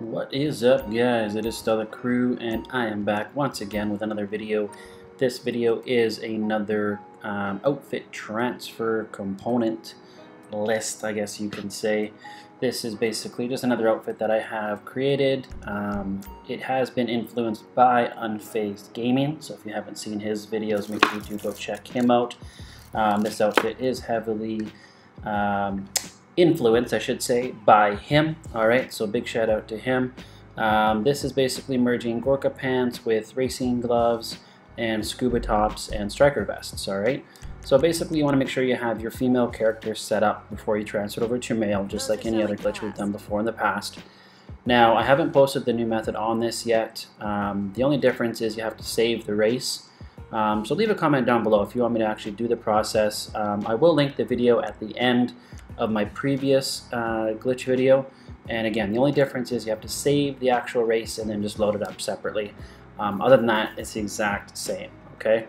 What is up, guys? It is Stella Crew, and I am back once again with another video. This video is another outfit transfer component list, I guess you can say. This is basically just another outfit that I have created. It has been influenced by Unfazed Gaming, so if you haven't seen his videos, make sure you do go check him out. This outfit is heavily influenced, I should say, by him. Alright, so big shout out to him. This is basically merging Gorka pants with racing gloves and scuba tops and striker vests. Alright, so basically you want to make sure you have your female character set up before you transfer it over to your male, just like any other glitch we've done before in the past. Now, I haven't posted the new method on this yet. The only difference is you have to save the race. So leave a comment down below if you want me to actually do the process. I will link the video at the end of my previous glitch video, and again, the only difference is you have to save the actual race and then just load it up separately. Other than that, it's the exact same, okay?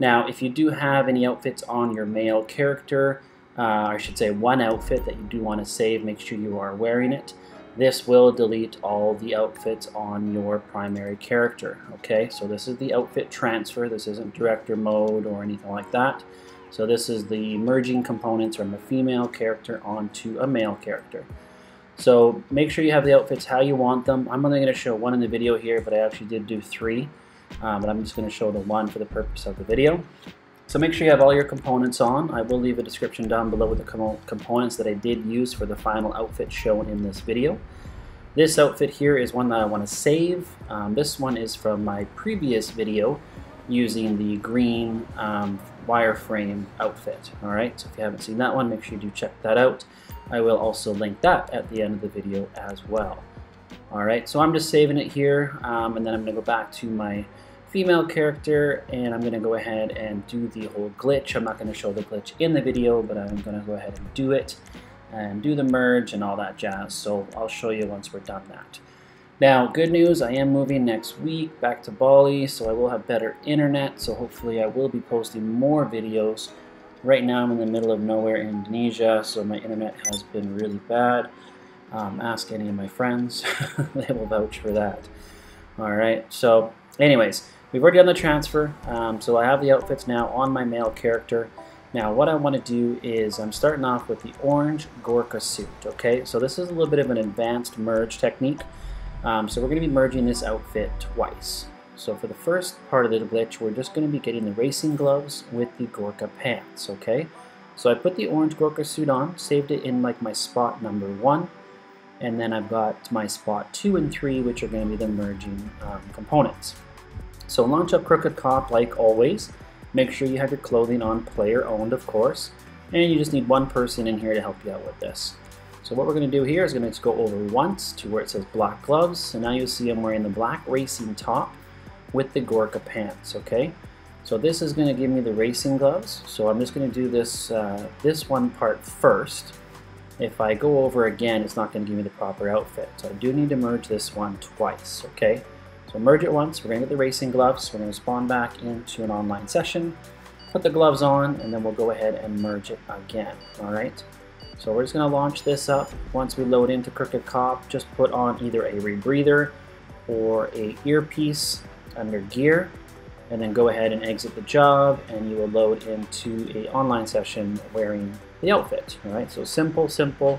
Now, if you do have any outfits on your male character, I should say one outfit that you do want to save, make sure you are wearing it. This will delete all the outfits on your primary character, okay? So this is the outfit transfer. This isn't director mode or anything like that. So this is the merging components from a female character onto a male character. So make sure you have the outfits how you want them. I'm only going to show one in the video here, but I actually did do three. But I'm just going to show the one for the purpose of the video. So make sure you have all your components on. I will leave a description down below with the components that I did use for the final outfit shown in this video. This outfit here is one that I want to save. This one is from my previous video using the green wireframe outfit. Alright, so if you haven't seen that one, make sure you do check that out. I will also link that at the end of the video as well. Alright, so I'm just saving it here, and then I'm going to go back to my female character, and I'm going to go ahead and do the whole glitch. I'm not going to show the glitch in the video, but I'm going to go ahead and do it and do the merge and all that jazz, so I'll show you once we're done that. Now, good news, I am moving next week back to Bali, so I will have better internet, so hopefully I will be posting more videos. Right now I'm in the middle of nowhere in Indonesia, so my internet has been really bad. Ask any of my friends, they will vouch for that. Alright, so anyways, we've already done the transfer, so I have the outfits now on my male character. Now what I want to do is I'm starting off with the orange Gorka suit, okay? So this is a little bit of an advanced merge technique. So we're going to be merging this outfit twice. So for the first part of the glitch, we're just going to be getting the racing gloves with the Gorka pants, okay? So I put the orange Gorka suit on, saved it in like my spot number 1, and then I've got my spot 2 and 3, which are going to be the merging components. So launch up Crooked Cop like always. Make sure you have your clothing on, player owned of course, and you just need one person in here to help you out with this. So what we're going to do here is going to just go over once to where it says black gloves. So now you'll see I'm wearing the black racing top with the Gorka pants, okay? So this is going to give me the racing gloves. So I'm just going to do this, this one part first. If I go over again, it's not going to give me the proper outfit. So I do need to merge this one twice, okay? So merge it once, we're going to get the racing gloves, we're going to spawn back into an online session, put the gloves on, and then we'll go ahead and merge it again, alright? So we're just going to launch this up. Once we load into Crooked Cop, just put on either a rebreather or a earpiece under gear, and then go ahead and exit the job, and you will load into an online session wearing the outfit. Alright, so simple, simple.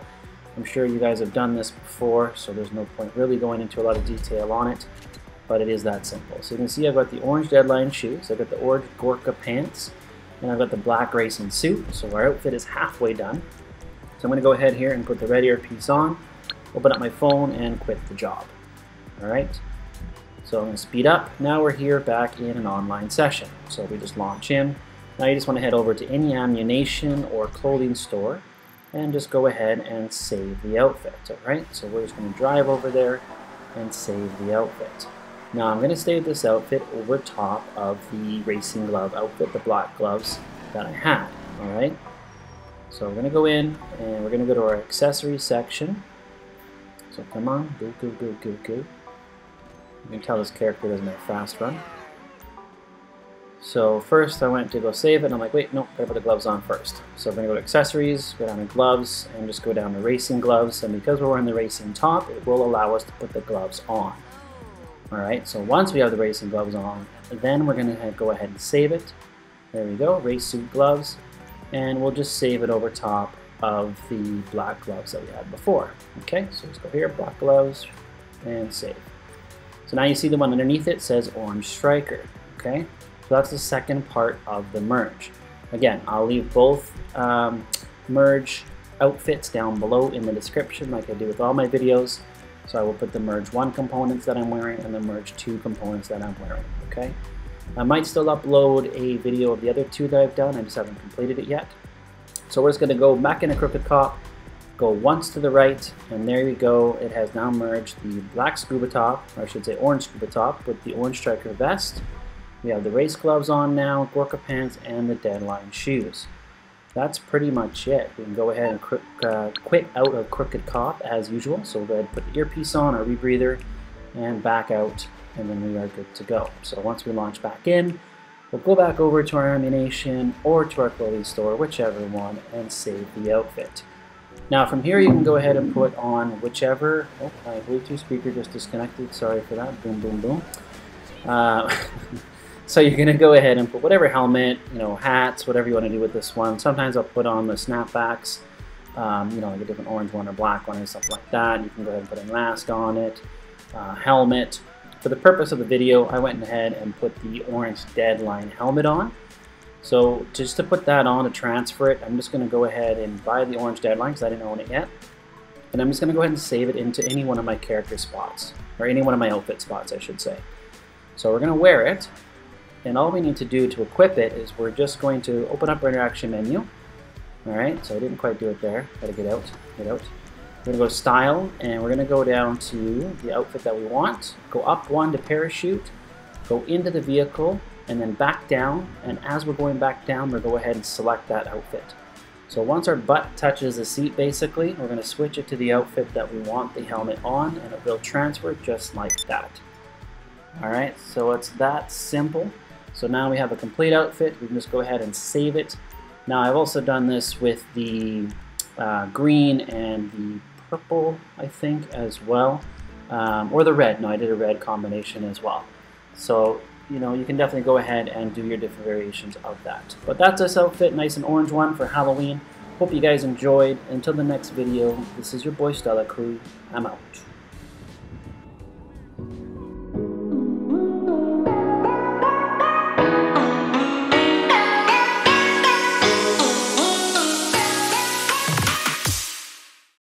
I'm sure you guys have done this before, so there's no point really going into a lot of detail on it, but it is that simple. So you can see I've got the orange deadline shoes, I've got the orange Gorka pants, and I've got the black racing suit, so our outfit is halfway done. So I'm going to go ahead here and put the red earpiece on, open up my phone, and quit the job. Alright, so I'm going to speed up. Now we're here back in an online session. So we just launch in. Now you just want to head over to any ammunition or clothing store and just go ahead and save the outfit. Alright, so we're just going to drive over there and save the outfit. Now I'm going to save this outfit over top of the racing glove outfit, the black gloves that I had. Alright. So we're going to go in, and we're going to go to our accessory section. So come on, go, go, go, go, go. You can tell this character doesn't have fast run. So first I went to go save it, and I'm like, wait, nope, gotta put the gloves on first. So we're gonna go to accessories, go down to gloves, and just go down to racing gloves, and because we're wearing the racing top, it will allow us to put the gloves on. Alright, so once we have the racing gloves on, then we're gonna go ahead and save it. There we go, race suit gloves, and we'll just save it over top of the black gloves that we had before. Okay, so let's go here, black gloves, and save. So now you see the one underneath it says Orange Striker, okay? So that's the second part of the merge. Again, I'll leave both merge outfits down below in the description like I do with all my videos. So I will put the merge 1 components that I'm wearing and the merge 2 components that I'm wearing, okay? I might still upload a video of the other two that I've done, I just haven't completed it yet. So we're just gonna go back into Crooked Cop, go once to the right, and there you go, it has now merged the black scuba top, or I should say orange scuba top, with the orange striker vest. We have the race gloves on now, Gorka pants, and the deadline shoes. That's pretty much it. We can go ahead and quit out of Crooked Cop as usual. So we'll go ahead and put the earpiece on, our rebreather, and back out, and then we are good to go. So once we launch back in, we'll go back over to our ammunition or to our clothing store, whichever one, and save the outfit. Now from here you can go ahead and put on whichever, oh, my Bluetooth speaker just disconnected, sorry for that, boom, boom, boom. So you're going to go ahead and put whatever helmet, you know, hats, whatever you want to do with this one. Sometimes I'll put on the snapbacks, you know, like a different orange one or black one or stuff like that. You can go ahead and put a mask on it, helmet. For the purpose of the video, I went ahead and put the orange deadline helmet on. So just to put that on, to transfer it, I'm just going to go ahead and buy the orange deadline because I didn't own it yet. And I'm just going to go ahead and save it into any one of my character spots, or any one of my outfit spots, I should say. So we're going to wear it. And all we need to do to equip it is we're just going to open up our interaction menu. Alright, so I didn't quite do it there. Gotta get out, get out. We're gonna go to style, and we're gonna go down to the outfit that we want. Go up one to parachute, go into the vehicle, and then back down. And as we're going back down, we'll go ahead and select that outfit. So once our butt touches the seat, basically, we're gonna switch it to the outfit that we want the helmet on, and it will transfer just like that. Alright, so it's that simple. So now we have a complete outfit, we can just go ahead and save it. Now I've also done this with the green and the purple, I think, as well. Or the red, no, I did a red combination as well. So, you know, you can definitely go ahead and do your different variations of that. But that's this outfit, nice and orange one for Halloween. Hope you guys enjoyed. Until the next video, this is your boy Stella Crew. I'm out.